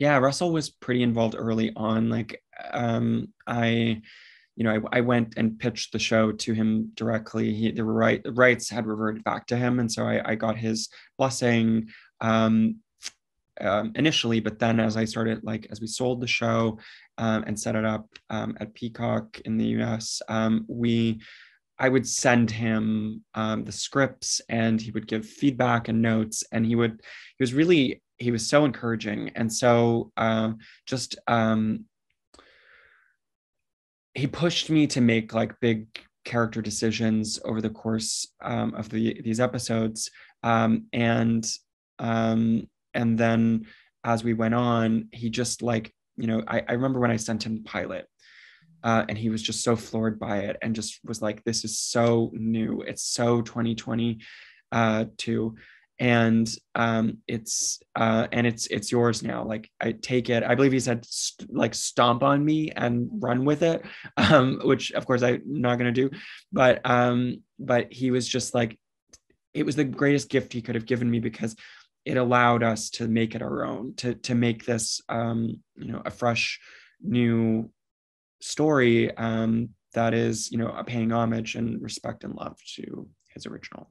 Yeah, Russell was pretty involved early on. Like, I went and pitched the show to him directly. The rights had reverted back to him. And so I got his blessing initially, but then as I started, as we sold the show and set it up at Peacock in the US, I would send him the scripts, and he would give feedback and notes, and he was so encouraging. And so he pushed me to make big character decisions over the course of these episodes. And then as we went on, he just I remember when I sent him the pilot and he was just so floored by it and just was like, this is so new. It's so 2022. And it's yours now. I take it. I believe he said stomp on me and run with it, which of course I'm not gonna do. But he was just it was the greatest gift he could have given me, because it allowed us to make it our own, to make this a fresh new story that is paying homage and respect and love to his original.